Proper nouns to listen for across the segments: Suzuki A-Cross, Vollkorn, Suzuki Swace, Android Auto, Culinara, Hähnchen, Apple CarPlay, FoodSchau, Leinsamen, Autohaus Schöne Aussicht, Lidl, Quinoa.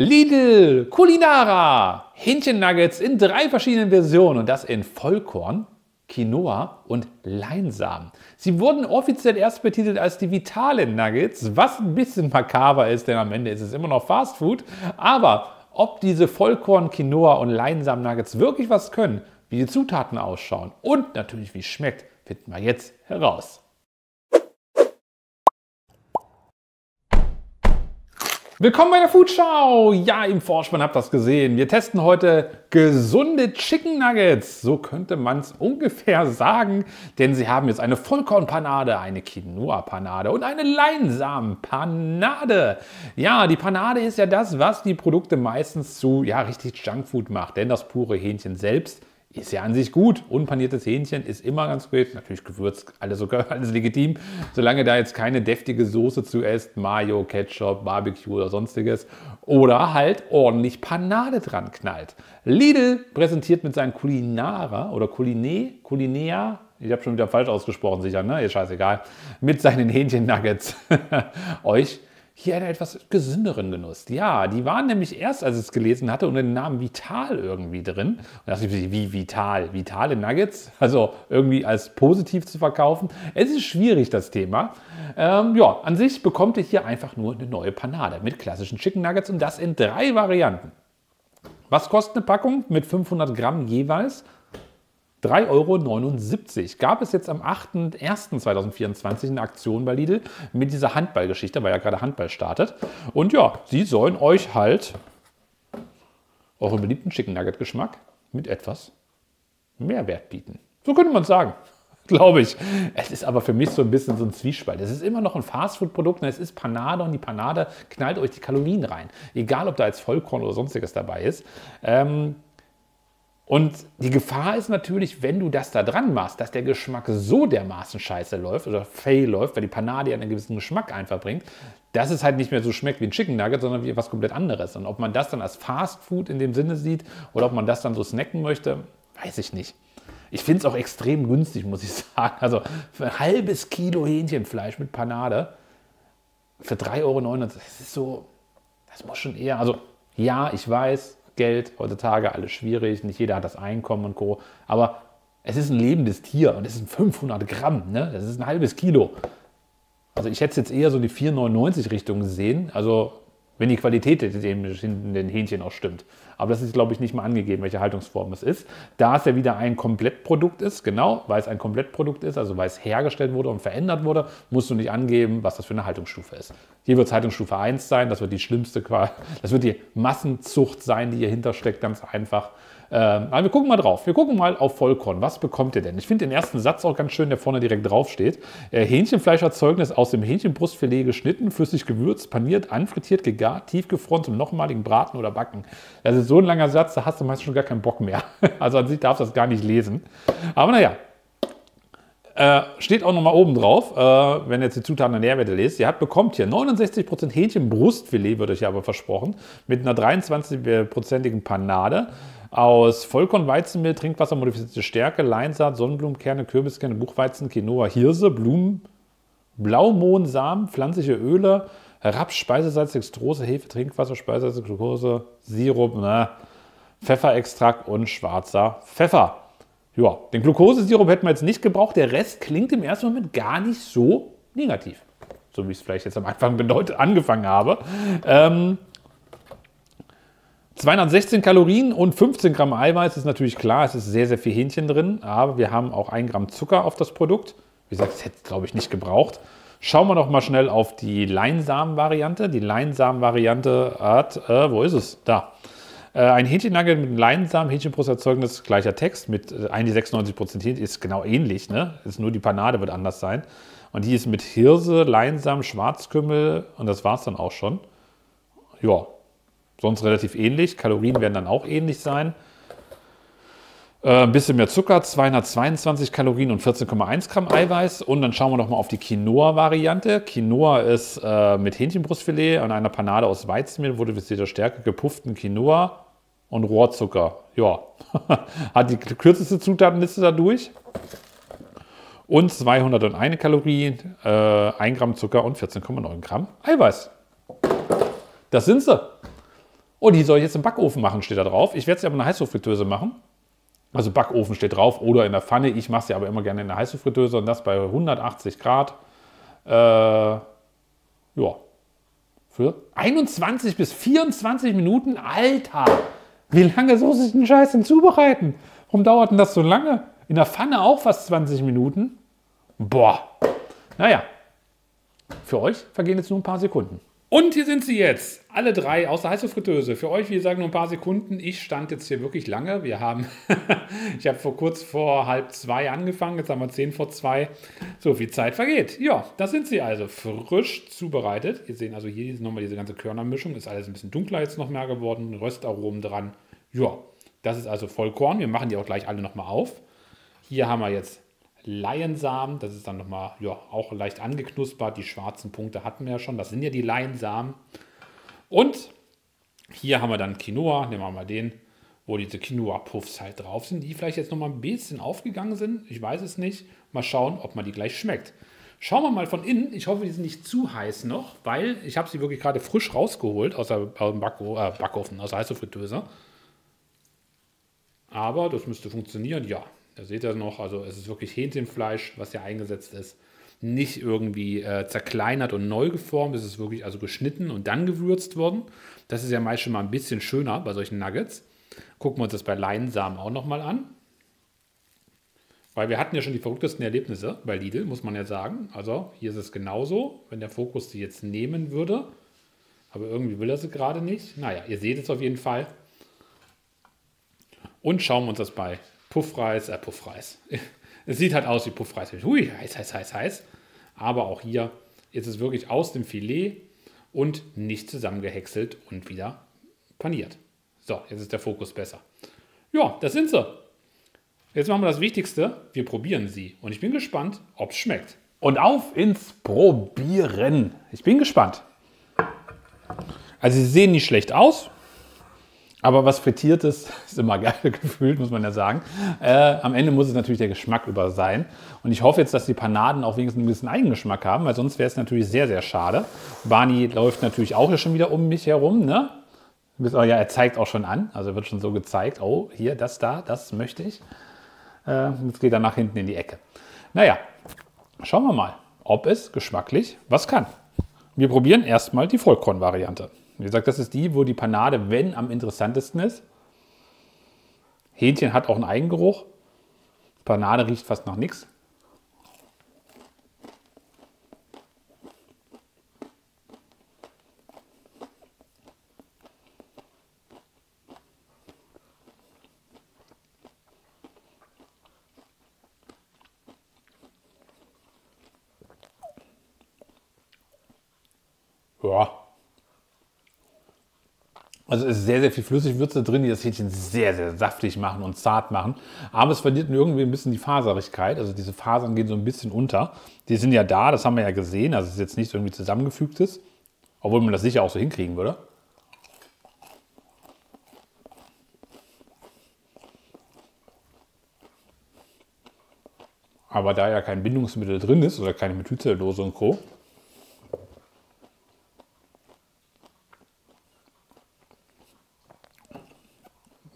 Lidl, Culinara, Hähnchen-Nuggets in 3 verschiedenen Versionen und das in Vollkorn, Quinoa und Leinsamen. Sie wurden offiziell erst betitelt als die vitalen Nuggets, was ein bisschen makaber ist, denn am Ende ist es immer noch Fastfood. Aber ob diese Vollkorn, Quinoa und Leinsamen-Nuggets wirklich was können, wie die Zutaten ausschauen und natürlich wie es schmeckt, finden wir jetzt heraus. Willkommen bei der FoodSchau! Ja, im Vorspann habt ihr das gesehen. Wir testen heute gesunde Chicken Nuggets. So könnte man es ungefähr sagen, denn sie haben jetzt eine Vollkornpanade, eine Quinoa-Panade und eine Leinsamen-Panade. Ja, die Panade ist ja das, was die Produkte meistens zu richtig Junkfood macht, denn das pure Hähnchen selbst ist ja an sich gut. Unpaniertes Hähnchen ist immer ganz gut. Natürlich gewürzt, alles legitim. Solange da jetzt keine deftige Soße zu esst, Mayo, Ketchup, Barbecue oder sonstiges. Oder halt ordentlich Panade dran knallt. Lidl präsentiert mit seinen Culinara oder Culinea. Ich habe schon wieder falsch ausgesprochen, sicher, ne? Ist scheißegal. Mit seinen Hähnchen-Nuggets. Euch hier einen etwas gesünderen Genuss. Ja, die waren nämlich erst, als ich es gelesen hatte, unter dem Namen Vital irgendwie drin. Und da dachte ich, wie vital? Vitale Nuggets? Also irgendwie als positiv zu verkaufen. Es ist schwierig, das Thema. Ja, an sich bekommt ihr hier einfach nur eine neue Panade mit klassischen Chicken Nuggets und das in 3 Varianten. Was kostet eine Packung mit 500 Gramm jeweils? 3,79 Euro. Gab es jetzt am 8.01.2024 eine Aktion bei Lidl mit dieser Handballgeschichte, weil ja gerade Handball startet. Und ja, sie sollen euch halt euren beliebten Chicken Nugget Geschmack mit etwas Mehrwert bieten. So könnte man es sagen. Glaube ich. Es ist aber für mich so ein bisschen so ein Zwiespalt. Es ist immer noch ein Fastfood-Produkt, es ist Panade und die Panade knallt euch die Kalorien rein. Egal, ob da jetzt Vollkorn oder sonstiges dabei ist. Und die Gefahr ist natürlich, wenn du das da dran machst, dass der Geschmack so dermaßen scheiße läuft oder fail läuft, weil die Panade ja einen gewissen Geschmack einfach bringt, dass es halt nicht mehr so schmeckt wie ein Chicken Nugget, sondern wie was komplett anderes. Und ob man das dann als Fast Food in dem Sinne sieht oder ob man das dann so snacken möchte, weiß ich nicht. Ich finde es auch extrem günstig, muss ich sagen. Also für ein halbes Kilo Hähnchenfleisch mit Panade für 3,99 €, das ist so, das muss schon eher, also ja, ich weiß, Geld, heutzutage alles schwierig, nicht jeder hat das Einkommen und Co. Aber es ist ein lebendes Tier und es sind 500 Gramm, ne? Das ist ein halbes Kilo. Also ich hätte es jetzt eher so die 4,99 € Richtung gesehen, also wenn die Qualität in den Hähnchen auch stimmt. Aber das ist, glaube ich, nicht mal angegeben, welche Haltungsform es ist. Da es ja wieder ein Komplettprodukt ist, genau, weil es ein Komplettprodukt ist, also weil es hergestellt wurde und verändert wurde, musst du nicht angeben, was das für eine Haltungsstufe ist. Hier wird es Haltungsstufe 1 sein, das wird die schlimmste, das wird die Massenzucht sein, die hier hintersteckt, ganz einfach. Aber wir gucken mal drauf. Wir gucken mal auf Vollkorn. Was bekommt ihr denn? Ich finde den ersten Satz auch ganz schön, der vorne direkt drauf steht. Hähnchenfleischerzeugnis aus dem Hähnchenbrustfilet geschnitten, flüssig gewürzt, paniert, anfrittiert, gegart, tiefgefroren zum nochmaligen Braten oder Backen. Das ist so ein langer Satz, da hast du meistens schon gar keinen Bock mehr. Also an sich darfst du das gar nicht lesen. Aber naja. Steht auch nochmal oben drauf, wenn ihr jetzt die Zutaten der Nährwerte lest. Ihr bekommt hier 69% Hähnchenbrustfilet, wird euch aber versprochen, mit einer 23%igen Panade aus Vollkorn, Weizenmehl, Trinkwasser, modifizierte Stärke, Leinsaat, Sonnenblumenkerne, Kürbiskerne, Buchweizen, Quinoa, Hirse, Blumen, Blaumohnsamen, pflanzliche Öle, Raps, Speisesalz, Dextrose, Hefe, Trinkwasser, Speisesalz, Glucose, Sirup, Pfefferextrakt und schwarzer Pfeffer. Ja, den Glukosesirup hätten wir jetzt nicht gebraucht. Der Rest klingt im ersten Moment gar nicht so negativ. So wie ich es vielleicht jetzt am Anfang angefangen habe. 216 Kalorien und 15 Gramm Eiweiß ist natürlich klar. Es ist sehr, sehr viel Hähnchen drin. Aber wir haben auch 1 Gramm Zucker auf das Produkt. Wie gesagt, das hätte es, glaube ich, nicht gebraucht. Schauen wir noch mal schnell auf die Leinsamen-Variante. Die Leinsamen-Variante hat, wo ist es? Da. Ein Hähnchennugget mit Leinsamen, Hähnchenbrusterzeugnis, gleicher Text mit eigentlich 96% Hähnchen, ist genau ähnlich, ne? Ist nur die Panade wird anders sein. Und die ist mit Hirse, Leinsamen, Schwarzkümmel und das war es dann auch schon. Ja, sonst relativ ähnlich. Kalorien werden dann auch ähnlich sein. Ein bisschen mehr Zucker, 222 Kalorien und 14,1 Gramm Eiweiß. Und dann schauen wir noch mal auf die Quinoa-Variante. Quinoa ist mit Hähnchenbrustfilet und einer Panade aus Weizenmehl, modifizierter Stärke, gepufften Quinoa und Rohrzucker. Ja, hat die kürzeste Zutatenliste dadurch. Und 201 Kalorien, 1 Gramm Zucker und 14,9 Gramm Eiweiß. Das sind sie. Oh, die soll ich jetzt im Backofen machen, steht da drauf. Ich werde sie aber in der Heißluftfritteuse machen. Also Backofen steht drauf oder in der Pfanne. Ich mache sie aber immer gerne in der Heißluftfritteuse und das bei 180 Grad. Ja, für 21 bis 24 Minuten. Alter, wie lange soll ich den Scheiß denn zubereiten? Warum dauert denn das so lange? In der Pfanne auch fast 20 Minuten. Boah, naja, für euch vergehen jetzt nur ein paar Sekunden. Und hier sind sie jetzt, alle drei aus der Heißluftfritteuse. Für euch, wie gesagt, nur ein paar Sekunden. Ich stand jetzt hier wirklich lange. Ich habe kurz vor 1:30 angefangen, jetzt haben wir 1:10. So viel Zeit vergeht. Ja, das sind sie also, frisch zubereitet. Ihr seht also hier nochmal diese ganze Körnermischung. Ist alles ein bisschen dunkler jetzt noch mehr geworden. Röstaromen dran. Ja, das ist also Vollkorn. Wir machen die auch gleich alle nochmal auf. Hier haben wir jetzt Leinsamen, das ist dann nochmal, ja, auch leicht angeknuspert. Die schwarzen Punkte hatten wir ja schon, das sind ja die Leinsamen. Und hier haben wir dann Quinoa, nehmen wir mal den, wo diese Quinoa-Puffs halt drauf sind, die vielleicht jetzt nochmal ein bisschen aufgegangen sind. Ich weiß es nicht. Mal schauen, ob man die gleich schmeckt. Schauen wir mal von innen. Ich hoffe, die sind nicht zu heiß noch, weil ich habe sie wirklich gerade frisch rausgeholt aus dem Backofen, aus der Heißluftfritteuse. Aber das müsste funktionieren, ja. Da seht ihr noch, also es ist wirklich Hähnchenfleisch, was hier eingesetzt ist. Nicht irgendwie zerkleinert und neu geformt. Es ist wirklich also geschnitten und dann gewürzt worden. Das ist ja meist schon mal ein bisschen schöner bei solchen Nuggets. Gucken wir uns das bei Leinsamen auch nochmal an. Weil wir hatten ja schon die verrücktesten Erlebnisse bei Lidl, muss man ja sagen. Also hier ist es genauso, wenn der Fokus die jetzt nehmen würde. Aber irgendwie will er sie gerade nicht. Naja, ihr seht es auf jeden Fall. Und schauen wir uns das bei Puffreis, Puffreis. Es sieht halt aus wie Puffreis. Hui, heiß, heiß, heiß, heiß. Aber auch hier ist es wirklich aus dem Filet und nicht zusammengehäckselt und wieder paniert. So, jetzt ist der Fokus besser. Ja, das sind sie. Jetzt machen wir das Wichtigste. Wir probieren sie. Und ich bin gespannt, ob es schmeckt. Und auf ins Probieren. Ich bin gespannt. Also sie sehen nicht schlecht aus. Aber was Frittiertes ist immer geil gefühlt, muss man ja sagen. Am Ende muss es natürlich der Geschmack über sein. Und ich hoffe jetzt, dass die Panaden auch wenigstens ein bisschen Eigengeschmack haben, weil sonst wäre es natürlich sehr, sehr schade. Barney läuft natürlich auch hier schon wieder um mich herum, ne? Ja, er zeigt auch schon an, also wird schon so gezeigt. Oh, hier, das da, das möchte ich. Jetzt geht er nach hinten in die Ecke. Naja, schauen wir mal, ob es geschmacklich was kann. Wir probieren erstmal die Vollkorn-Variante. Wie gesagt, das ist die, wo die Panade, wenn, am interessantesten ist. Hähnchen hat auch einen Eigengeruch. Panade riecht fast nach nichts. Ja. Also es ist sehr, sehr viel Flüssigwürze drin, die das Hähnchen sehr, sehr saftig machen und zart machen. Aber es verliert irgendwie ein bisschen die Faserigkeit. Also diese Fasern gehen so ein bisschen unter. Die sind ja da, das haben wir ja gesehen. Also es ist jetzt nichts irgendwie zusammengefügtes. Obwohl man das sicher auch so hinkriegen würde. Aber da ja kein Bindungsmittel drin ist oder keine Methylzellulose und Co.,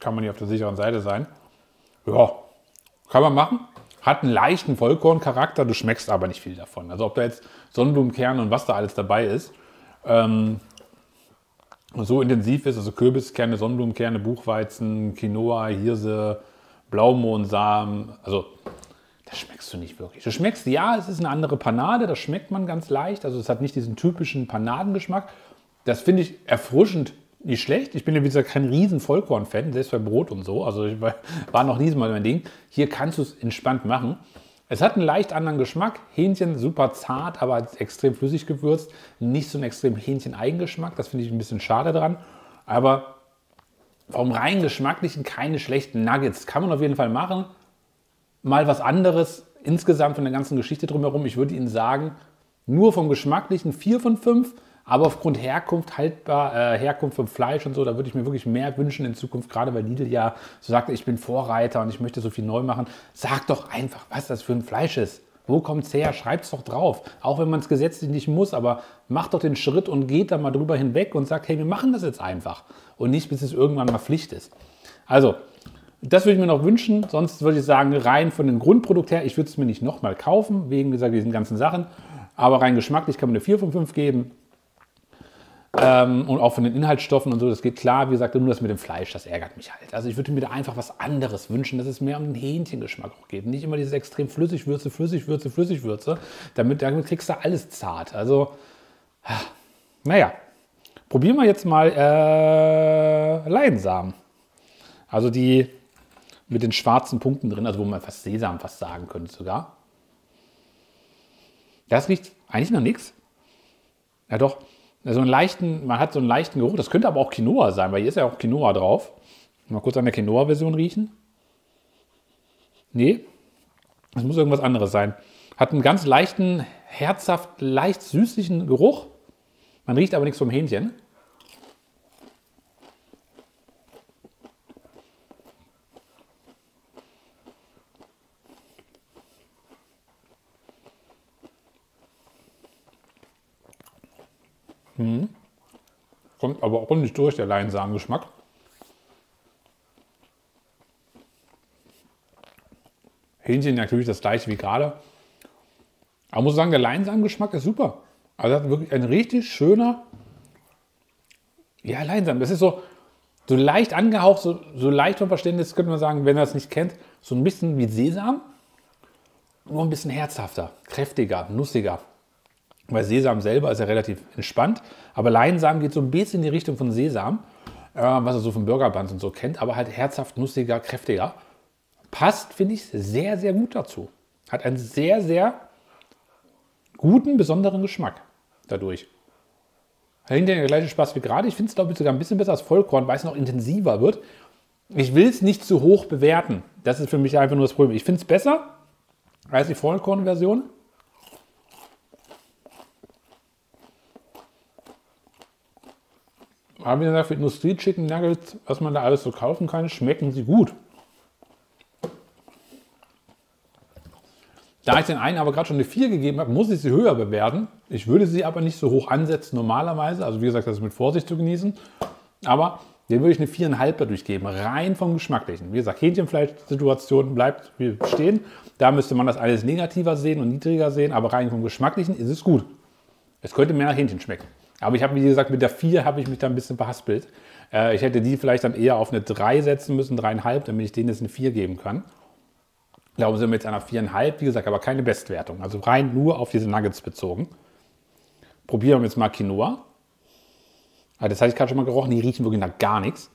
kann man hier auf der sicheren Seite sein. Ja, kann man machen. Hat einen leichten Vollkorncharakter, du schmeckst aber nicht viel davon. Also ob da jetzt Sonnenblumenkerne und was da alles dabei ist, so intensiv ist, also Kürbiskerne, Sonnenblumenkerne, Buchweizen, Quinoa, Hirse, Blaumohnsamen, also das schmeckst du nicht wirklich. Du schmeckst, ja, es ist eine andere Panade, das schmeckt man ganz leicht, also es hat nicht diesen typischen Panadengeschmack. Das finde ich erfrischend. Nicht schlecht. Ich bin ja wie gesagt kein riesen Vollkorn-Fan, selbst bei Brot und so. Also ich war noch nie so mal mein Ding. Hier kannst du es entspannt machen. Es hat einen leicht anderen Geschmack. Hähnchen super zart, aber extrem flüssig gewürzt. Nicht so einen extrem Hähnchen-Eigengeschmack. Das finde ich ein bisschen schade dran. Aber vom rein geschmacklichen keine schlechten Nuggets. Kann man auf jeden Fall machen. Mal was anderes insgesamt von der ganzen Geschichte drumherum. Ich würde Ihnen sagen, nur vom geschmacklichen 4 von 5. Aber aufgrund Herkunft, Herkunft vom Fleisch und so, da würde ich mir wirklich mehr wünschen in Zukunft. Gerade weil Lidl ja so sagt, ich bin Vorreiter und ich möchte so viel neu machen. Sag doch einfach, was das für ein Fleisch ist. Wo kommt es her? Schreibt es doch drauf. Auch wenn man es gesetzlich nicht muss, aber macht doch den Schritt und geht da mal drüber hinweg und sagt, hey, wir machen das jetzt einfach. Und nicht, bis es irgendwann mal Pflicht ist. Also, das würde ich mir noch wünschen. Sonst würde ich sagen, rein von dem Grundprodukt her, ich würde es mir nicht nochmal kaufen, wegen diesen ganzen Sachen. Aber rein geschmacklich kann man eine 4 von 5 geben. Und auch von den Inhaltsstoffen und so, das geht klar. Wie gesagt, nur das mit dem Fleisch, das ärgert mich halt. Also ich würde mir da einfach was anderes wünschen, dass es mehr um den Hähnchengeschmack auch geht. Nicht immer dieses extrem Flüssigwürze, Flüssigwürze, Flüssigwürze. Damit kriegst du alles zart. Also, naja. Probieren wir jetzt mal Leinsamen. Also die mit den schwarzen Punkten drin, also wo man fast Sesam fast sagen könnte sogar. Das riecht eigentlich nach nichts. Ja doch. So einen leichten, man hat so einen leichten Geruch, das könnte aber auch Quinoa sein, weil hier ist ja auch Quinoa drauf. Mal kurz an der Quinoa-Version riechen. Nee, das muss irgendwas anderes sein. Hat einen ganz leichten, herzhaft, leicht süßlichen Geruch. Man riecht aber nichts vom Hähnchen. Kommt aber auch nicht durch, der Leinsamen-Geschmack. Hähnchen natürlich das gleiche wie gerade. Aber ich muss sagen, der Leinsamen-Geschmack ist super. Also das ist wirklich ein richtig schöner, ja, Leinsamen. Das ist so leicht angehaucht, so leicht vom Verständnis, könnte man sagen, wenn man das nicht kennt, so ein bisschen wie Sesam, nur ein bisschen herzhafter, kräftiger, nussiger. Weil Sesam selber ist ja relativ entspannt, aber Leinsamen geht so ein bisschen in die Richtung von Sesam, was er so von Burger Buns und so kennt, aber halt herzhaft, nussiger, kräftiger. Passt, finde ich, sehr, sehr gut dazu. Hat einen sehr, sehr guten, besonderen Geschmack dadurch. Hinterher der gleiche Spaß wie gerade. Ich finde es, glaube ich, sogar ein bisschen besser als Vollkorn, weil es noch intensiver wird. Ich will es nicht zu hoch bewerten. Das ist für mich einfach nur das Problem. Ich finde es besser als die Vollkorn-Version. Aber wie gesagt, für Industrie-Chicken Nuggets, was man da alles so kaufen kann, schmecken sie gut. Da ich den einen aber gerade schon eine 4 gegeben habe, muss ich sie höher bewerten. Ich würde sie aber nicht so hoch ansetzen normalerweise. Also wie gesagt, das ist mit Vorsicht zu genießen. Aber den würde ich eine 4,5 dadurch geben, rein vom Geschmacklichen. Wie gesagt, Hähnchenfleisch-Situation bleibt stehen. Da müsste man das alles negativer sehen und niedriger sehen. Aber rein vom Geschmacklichen ist es gut. Es könnte mehr nach Hähnchen schmecken. Aber ich habe, wie gesagt, mit der 4 habe ich mich da ein bisschen verhaspelt. Ich hätte die vielleicht dann eher auf eine 3 setzen müssen, 3,5, damit ich denen jetzt eine 4 geben kann. Ich glaube, sind wir jetzt an einer 4,5, wie gesagt, aber keine Bestwertung. Also rein nur auf diese Nuggets bezogen. Probieren wir jetzt mal Quinoa. Also das hatte ich gerade schon mal gerochen, die riechen wirklich nach gar nichts.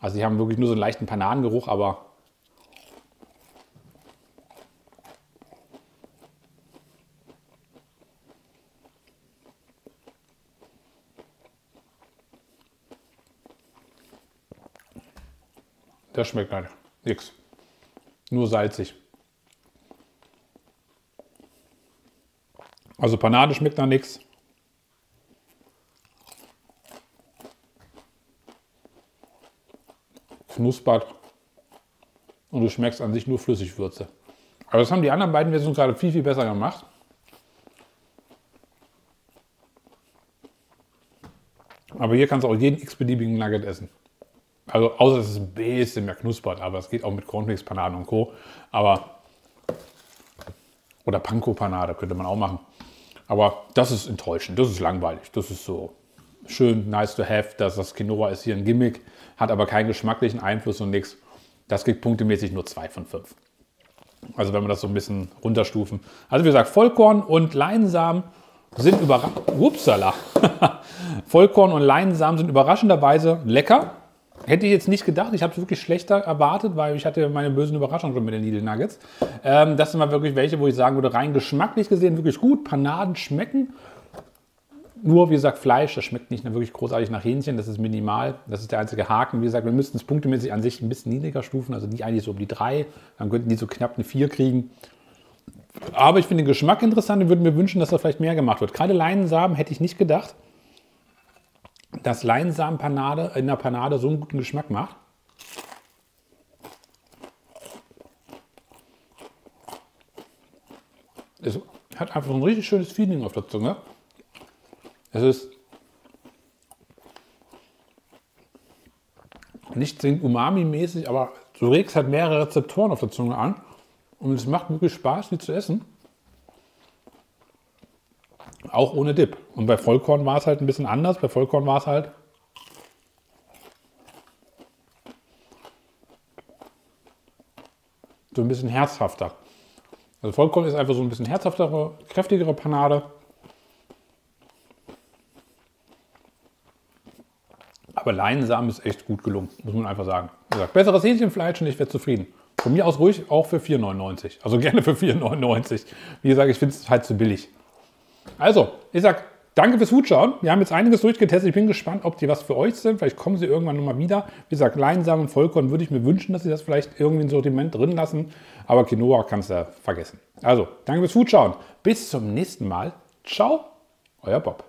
Also die haben wirklich nur so einen leichten Bananengeruch, aber... Das schmeckt leider nichts. Nur salzig. Also Panade schmeckt nach nichts. Knuspert. Und du schmeckst an sich nur Flüssigwürze. Aber das haben die anderen beiden Versionen gerade viel, viel besser gemacht. Aber hier kannst du auch jeden x-beliebigen Nugget essen. Also außer dass es ein bisschen mehr knuspert, aber es geht auch mit Cornflakes, Panaden und Co. Aber oder Panko-Panade könnte man auch machen. Aber das ist enttäuschend, das ist langweilig, das ist so schön nice to have, dass das Quinoa ist hier ein Gimmick, hat aber keinen geschmacklichen Einfluss und nichts. Das kriegt punktemäßig nur 2 von 5. Also wenn wir das so ein bisschen runterstufen. Also wie gesagt, Vollkorn und Leinsamen sind Upsala. Vollkorn und Leinsamen sind überraschenderweise lecker. Hätte ich jetzt nicht gedacht, ich habe es wirklich schlechter erwartet, weil ich hatte meine bösen Überraschungen schon mit den Lidl Nuggets. Das sind mal wirklich welche, wo ich sagen würde, rein geschmacklich gesehen wirklich gut. Panaden schmecken. Nur, wie gesagt, Fleisch, das schmeckt nicht wirklich großartig nach Hähnchen, das ist minimal. Das ist der einzige Haken. Wie gesagt, wir müssten es punktemäßig an sich ein bisschen niedriger stufen, also die eigentlich so um die 3. Dann könnten die so knapp eine 4 kriegen. Aber ich finde den Geschmack interessant und würde mir wünschen, dass da vielleicht mehr gemacht wird. Gerade Leinsamen hätte ich nicht gedacht, dass Leinsamen-Panade in der Panade so einen guten Geschmack macht. Es hat einfach so ein richtig schönes Feeling auf der Zunge. Es ist nicht umami-mäßig, aber du regst halt mehrere Rezeptoren auf der Zunge an und es macht wirklich Spaß, die zu essen. Auch ohne Dip. Und bei Vollkorn war es halt ein bisschen anders. Bei Vollkorn war es halt so ein bisschen herzhafter. Also Vollkorn ist einfach so ein bisschen herzhaftere, kräftigere Panade. Aber Leinsamen ist echt gut gelungen, muss man einfach sagen. Wie gesagt, besseres Hähnchenfleisch und ich wäre zufrieden. Von mir aus ruhig auch für 4,99. Also gerne für 4,99. Wie gesagt, ich finde es halt zu billig. Also, ich sag danke fürs Zuschauen. Wir haben jetzt einiges durchgetestet. Ich bin gespannt, ob die was für euch sind. Vielleicht kommen sie irgendwann nochmal wieder. Wie gesagt, Leinsamen und Vollkorn würde ich mir wünschen, dass sie das vielleicht irgendwie im Sortiment drin lassen. Aber Quinoa kannst du vergessen. Also, danke fürs Zuschauen. Bis zum nächsten Mal. Ciao, euer Bob.